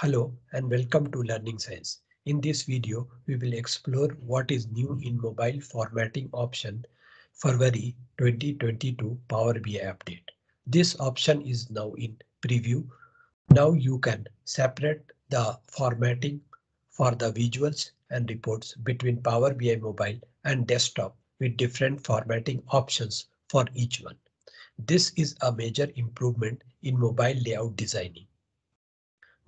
Hello and welcome to Learning Science. In this video, we will explore what is new in mobile formatting option February 2022 Power BI update. This option is now in preview. Now you can separate the formatting for the visuals and reports between Power BI mobile and desktop with different formatting options for each one. This is a major improvement in mobile layout designing.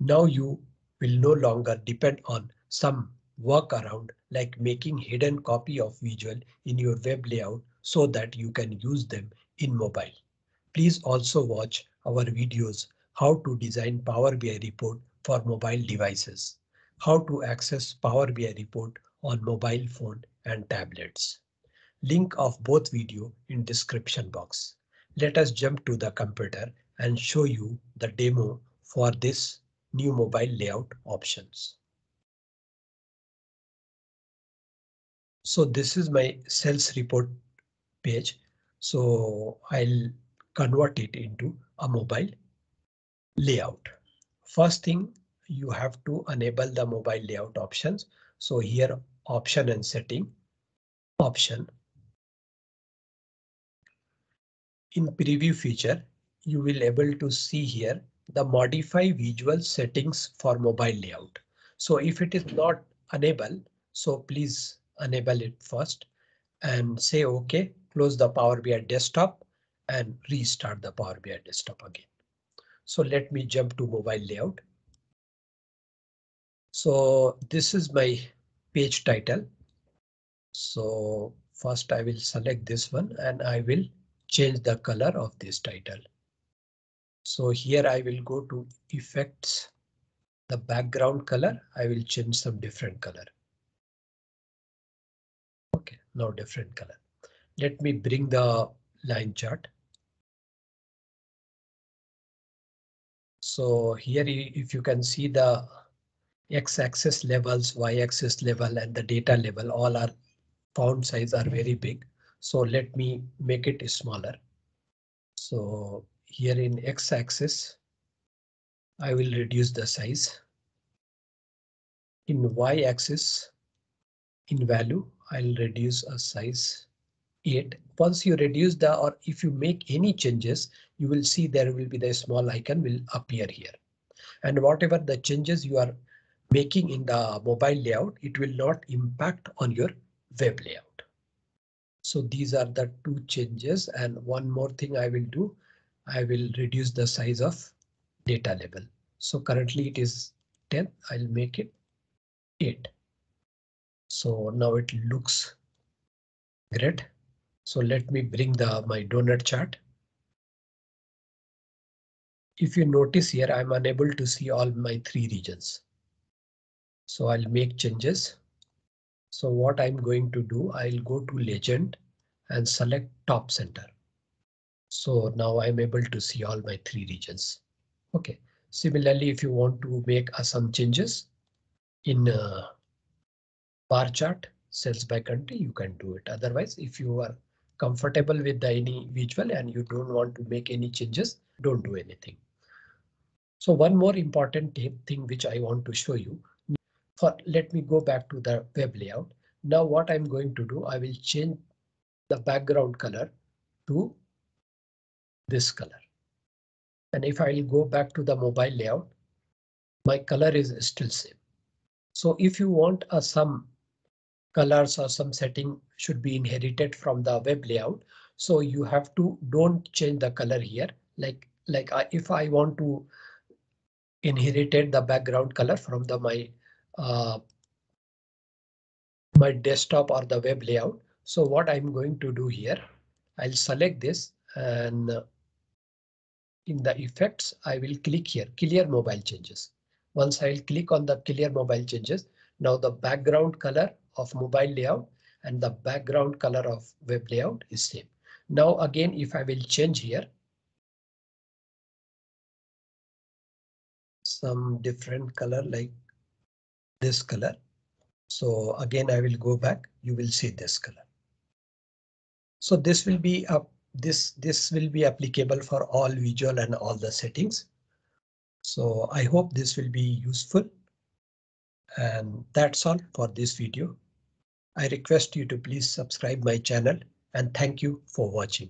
Now you will no longer depend on some workaround like making hidden copy of visual in your web layout so that you can use them in mobile. Please also watch our videos how to design Power BI report for mobile devices, how to access Power BI report on mobile phone and tablets. Link of both video in description box. Let us jump to the computer and show you the demo for this new mobile layout options. So this is my sales report page. So I'll convert it into a mobile layout. First thing, you have to enable the mobile layout options. So here option and setting option. In preview feature, you will able to see here the modify visual settings for mobile layout. So if it is not enabled, so please enable it first and say OK, close the Power BI desktop and restart the Power BI desktop again. So let me jump to mobile layout. So this is my page title. So first I will select this one and I will change the color of this title. So here I will go to effects, the background color, I will change some different color. OK, now different color. Let me bring the line chart. So here if you can see the x-axis levels, y-axis level and the data level, all our font size are very big. So let me make it smaller. So here in x-axis, I will reduce the size. In y-axis, in value, I'll reduce a size 8. Once you reduce the or if you make any changes, you will see there will be the small icon will appear here. And whatever the changes you are making in the mobile layout, it will not impact on your web layout. So these are the two changes. And one more thing I will do. I will reduce the size of data level. So currently it is 10. I'll make it 8. So now it looks great. So let me bring my donut chart. If you notice here, I'm unable to see all my three regions. So I'll make changes. So what I'm going to do, I'll go to legend and select top center. So now I'm able to see all my three regions. OK, similarly, if you want to make some changes in bar chart, sales by country, you can do it. Otherwise, if you are comfortable with any visual and you don't want to make any changes, don't do anything. So one more important thing which I want to show you. Let me go back to the web layout. Now what I'm going to do, I will change the background color to this color. And if I will go back to the mobile layout, my color is still same. So if you want some colors or some setting should be inherited from the web layout, so you have to don't change the color here. If I want to inherited the background color from my desktop or the web layout. So what I'm going to do here, I'll select this and in the effects, I will click here, clear mobile changes. Once I'll click on the clear mobile changes, now the background color of mobile layout and the background color of web layout is same. Now again, if I will change here, some different color like this color. So again, I will go back, you will see this color. So this will be this will be applicable for all visual and all the settings. So I hope this will be useful. And that's all for this video. I request you to please subscribe my channel and thank you for watching.